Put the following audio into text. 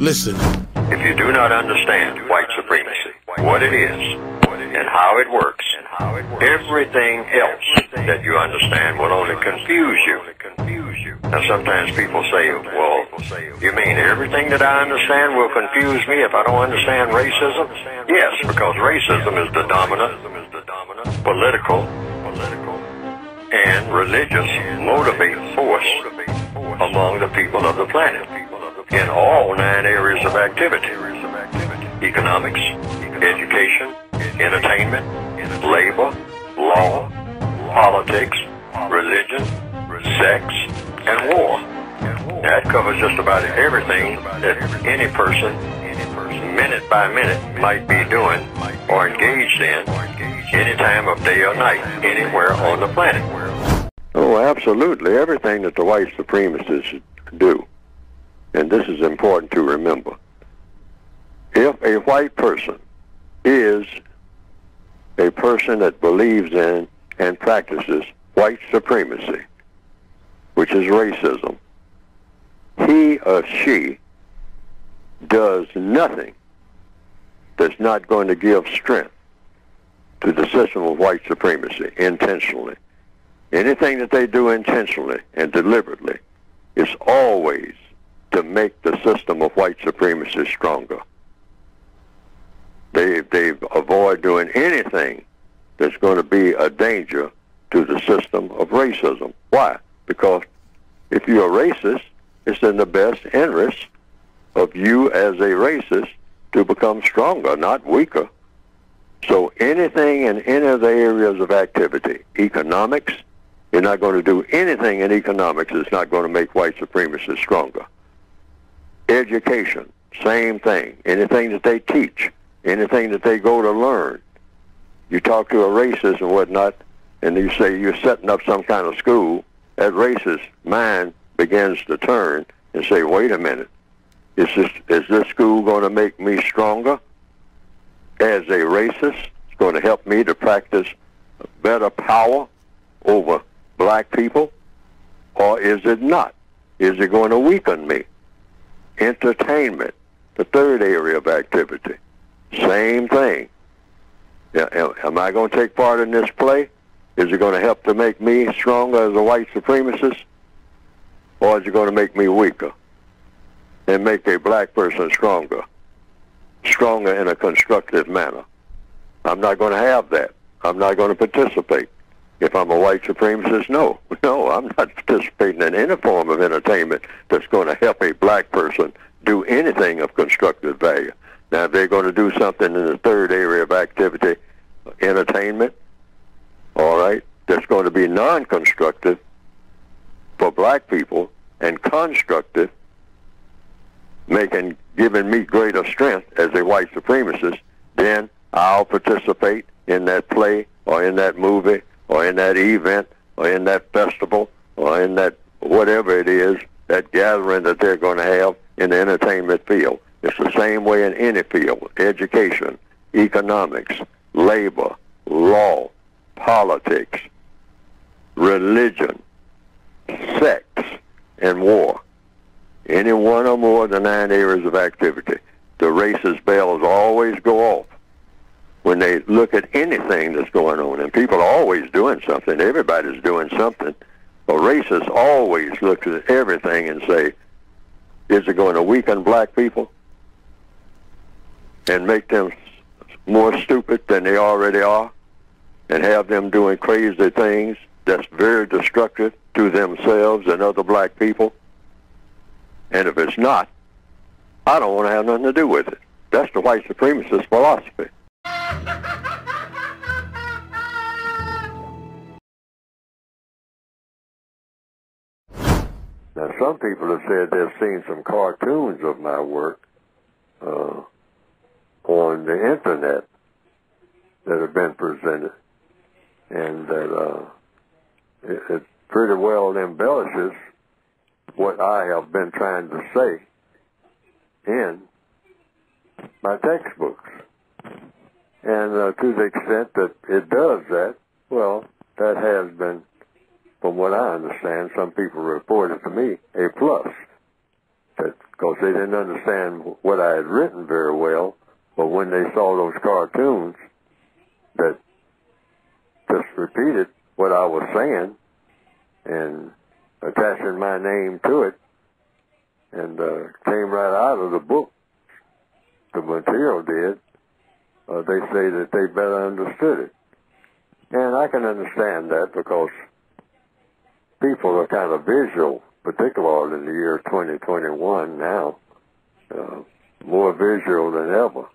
Listen. If you do not understand white supremacy, what it is, and how it works, everything else that you understand will only confuse you. Now sometimes people say, well, you mean everything that I understand will confuse me if I don't understand racism? Yes, because racism is the dominant political and religious motivating force among the people of the planet in all 9 areas of activity: economics, education, entertainment, labor, law, politics, religion, sex, and war. That covers just about everything that any person, minute by minute, might be doing or engaged in any time of day or night, anywhere on the planet. Oh, absolutely. Everything that the white supremacists do, and this is important to remember, if a white person is a person that believes in and practices white supremacy, which is racism, he or she does nothing that's not going to give strength to the system of white supremacy intentionally. Anything that they do intentionally and deliberately is always to make the system of white supremacy stronger. They avoid doing anything that's going to be a danger to the system of racism. Why? Because if you're a racist, it's in the best interest of you as a racist to become stronger, not weaker. So anything in any of the areas of activity, economics, you're not going to do anything in economics that's not going to make white supremacists stronger. Education, same thing. Anything that they teach, anything that they go to learn. You talk to a racist and whatnot, and you say you're setting up some kind of school, that racist mind begins to turn and say, wait a minute, is this school going to make me stronger as a racist? It's going to help me to practice better power over black people, or is it not? Is it going to weaken me? Entertainment, the 3rd area of activity. Same thing. Now, am I going to take part in this play? Is it going to help to make me stronger as a white supremacist? Or is it going to make me weaker and make a black person stronger? Stronger in a constructive manner. I'm not going to have that. I'm not going to participate. If I'm a white supremacist, no, I'm not participating in any form of entertainment that's going to help a black person do anything of constructive value. Now, if they're going to do something in the 3rd area of activity, entertainment, all right, that's going to be non-constructive for black people and constructive, giving me greater strength as a white supremacist, then I'll participate in that play or in that movie or in that event or in that festival or in that whatever it is, that gathering that they're going to have in the entertainment field. It's the same way in any field: education, economics, labor, law, politics, religion, sex, and war. Any one or more of the 9 areas of activity, the racist bells always go off when they look at anything that's going on. And people are always doing something. Everybody's doing something. A racist always looks at everything and say, is it going to weaken black people and make them more stupid than they already are, and have them doing crazy things that's very destructive to themselves and other black people? And if it's not, I don't want to have nothing to do with it. That's the white supremacist philosophy. Now, some people have said they've seen some cartoons of my work on the internet that have been presented, and that it pretty well embellishes what I have been trying to say in my textbooks. And to the extent that it does that, well, that has been, from what I understand, some people reported to me, a plus, that because they didn't understand what I had written very well. But when they saw those cartoons that just repeated what I was saying and attaching my name to it, and came right out of the book, the material did, they say that they better understood it. And I can understand that because people are kind of visual, particularly in the year 2021 now, more visual than ever.